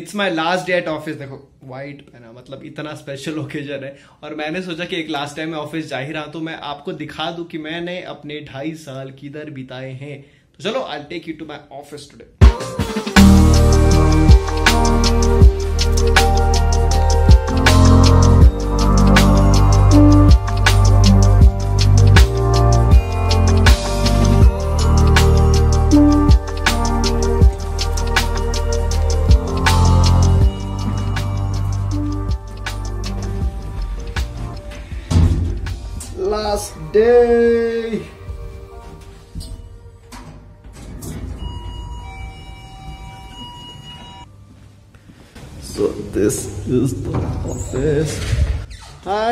It's my last day at office, देखो white है ना, मतलब इतना स्पेशल ओकेजन है और मैंने सोचा कि एक लास्ट टाइम मैं ऑफिस जा ही रहा हूं तो मैं आपको दिखा दूं कि मैंने अपने 2.5 साल किधर बिताए हैं। तो चलो I take you to my office today. Last day. So this is the office.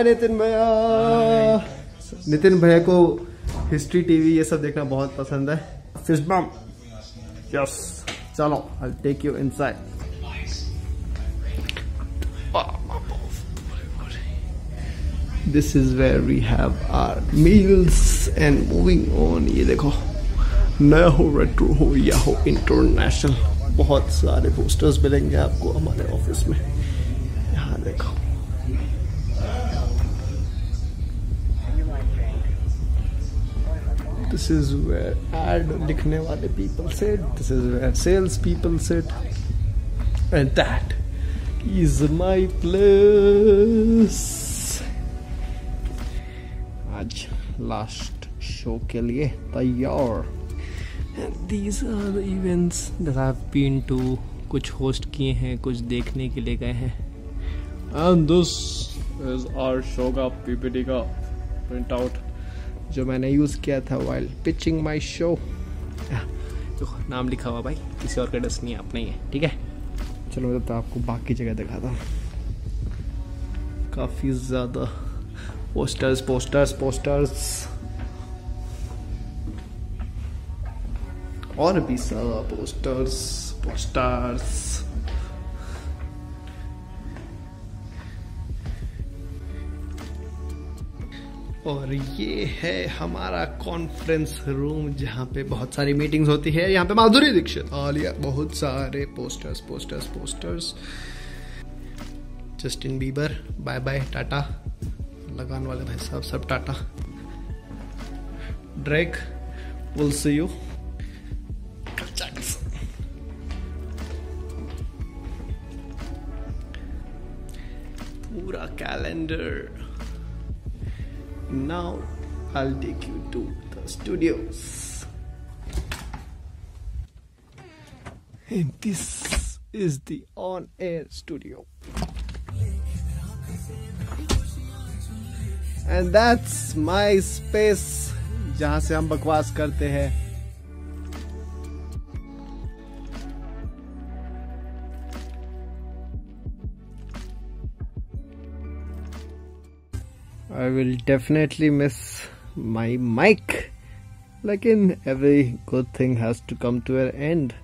Nitin भैया। नितिन भैया को हिस्ट्री टीवी ये सब देखना बहुत पसंद है। फिश बम, यस, चलो I take you inside. This is where we have our meals and moving on। ये देखो, नया हो, रेट्रो हो या हो इंटरनेशनल, बहुत सारे पोस्टर्स मिलेंगे आपको हमारे ऑफिस में। यहाँ देखो, दिस इज वेयर एड लिखने वाले people set, this is where sales people set, and that is my place. आज लास्ट शो के लिए तैयार। These are the events that I've been to। कुछ होस्ट किए हैं, कुछ देखने के लिए गए हैं। And this is our show का PPT का प्रिंट आउट जो मैंने यूज किया था while pitching my show। तो नाम लिखा हुआ भाई, किसी और का डस्ट नहीं है, अपना ही है, ठीक है। चलो मैं तो आपको बाकी जगह दिखाता हूँ। काफी ज्यादा पोस्टर्स पोस्टर्स पोस्टर्स और भी सारा पोस्टर्स पोस्टर्स। और ये है हमारा कॉन्फ्रेंस रूम जहाँ पे बहुत सारी मीटिंग्स होती है। यहाँ पे माधुरी दीक्षित, आलिया, बहुत सारे posters posters posters. Justin Bieber bye bye tata, Lagaan वाले भाई साहब सब tata. Drake will see you. पूरा calendar. Now I will take you to the studios. And this is the on air studio. And that's my space जहाँ से हम बकवास करते हैं। I will definitely miss my mic, लेकिन every good thing has to come to an end।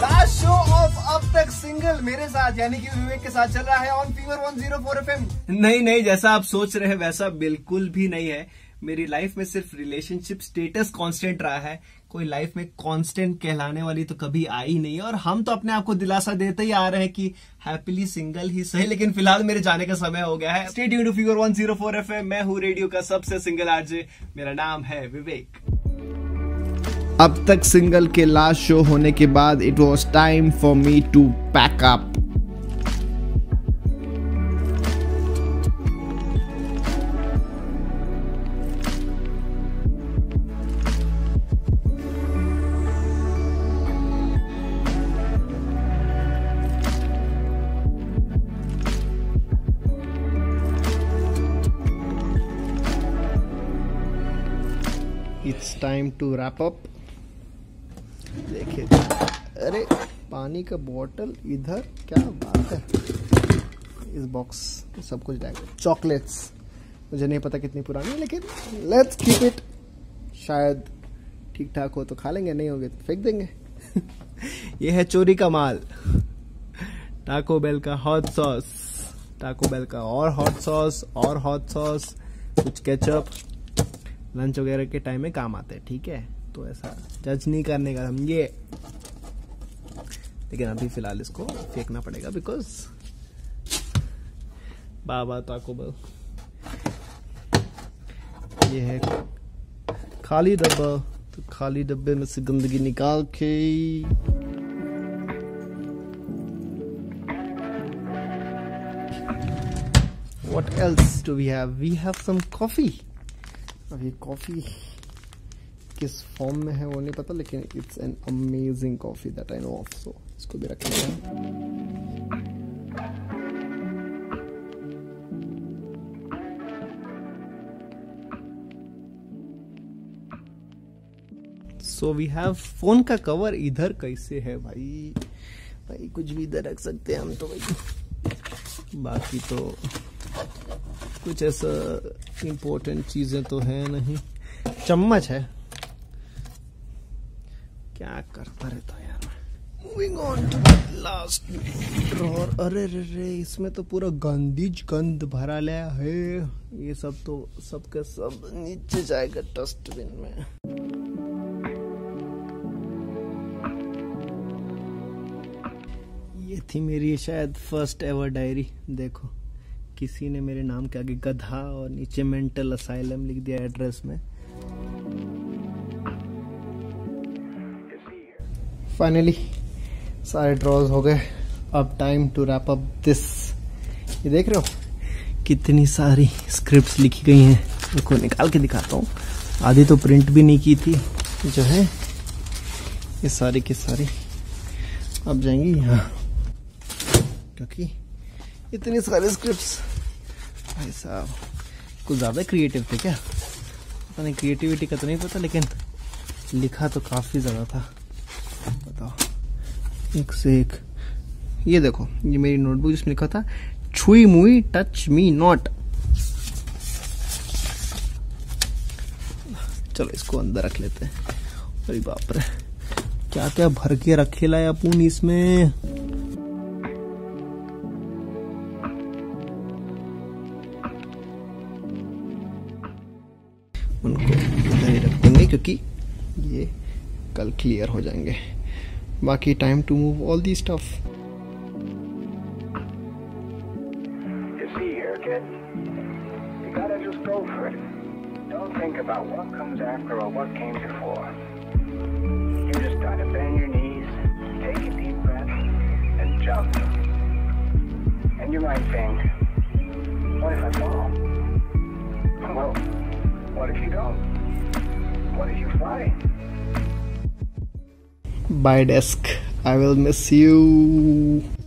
Last show of अब तक single मेरे साथ यानी कि विवेक के साथ चल रहा है ऑन फीवर 104 FM। नहीं, जैसा आप सोच रहे हैं वैसा बिल्कुल भी नहीं है। मेरी लाइफ में सिर्फ रिलेशनशिप स्टेटस कांस्टेंट रहा है, कोई लाइफ में कांस्टेंट कहलाने वाली तो कभी आई नहीं है। और हम तो अपने आप को दिलासा देते ही आ रहे हैं कि हैप्पीली सिंगल ही सही, लेकिन फिलहाल मेरे जाने का समय हो गया है। Stay tuned to fever 104 FM। मैं हूँ रेडियो का सबसे सिंगल आरजे, मेरा नाम है विवेक। अब तक सिंगल के लास्ट शो होने के बाद it was time for me to pack up. It's time to wrap up. देखिए, अरे पानी का बोतल इधर, क्या बात है। इस बॉक्स में सब कुछ डालेंगे। चॉकलेट्स मुझे नहीं पता कितनी पुरानी है, लेकिन लेट्स कीप इट। शायद ठीक ठाक हो तो खा लेंगे, नहीं होगे तो फेंक देंगे। ये है चोरी का माल। टाको बेल का हॉट सॉस, टाको बेल का और हॉट सॉस और हॉट सॉस, कुछ केचप लंच वगैरह के टाइम में काम आते हैं। ठीक है, तो ऐसा जज नहीं करने का समझिए, लेकिन अभी फिलहाल इसको फेंकना पड़ेगा बिकॉज बाबा टाको बेल। ये है खाली डब्बा, तो खाली डब्बे में से गंदगी निकाल के What else do we have? We have some coffee. अब ये कॉफी किस फॉर्म में है वो नहीं पता, लेकिन it's an amazing coffee that I know of. So इसको भी रख लेते हैं। So we have फोन का कवर इधर कैसे है भाई? भाई कुछ भी इधर रख सकते हैं हम तो भाई, बाकी तो कुछ ऐसा इम्पोर्टेंट चीजें तो है नहीं। चम्मच है, क्या करता रहता है यार। Moving on to the last drawer. अरे रे रे, इसमें तो पूरा गंद भरा लिया है। ये सब तो सबका सब नीचे जाएगा डस्टबिन में। थी मेरी शायद फर्स्ट एवर डायरी। देखो, किसी ने मेरे नाम के आगे गधा और नीचे मेंटल असाइलम लिख दिया एड्रेस में। फाइनली सारे ड्रॉज हो गए, अब time to wrap up this. ये देख रहे हो कितनी सारी स्क्रिप्ट्स लिखी गई हैं, उनको निकाल के दिखाता हूँ। आधी तो प्रिंट भी नहीं की थी जो है, ये सारी की सारी अब जाएंगी यहाँ, क्योंकि इतनी सारी स्क्रिप्ट्स भाई साहब कुछ ज़्यादा क्रिएटिव थे क्या, पता नहीं। क्रिएटिविटी का तो नहीं पता, लेकिन लिखा तो काफ़ी ज़्यादा था। बताओ एक से एक। ये देखो, ये मेरी नोटबुक जिसमें लिखा था छुई मुई टच मी नॉट। चलो इसको अंदर रख लेते हैं। अरे बाप रे, क्या क्या भर के रखेला है अपन इसमें। क्योंकि ये कल क्लियर हो जाएंगे, बाकी time to move all the stuff. What did you find? Bye, desk. I will miss you.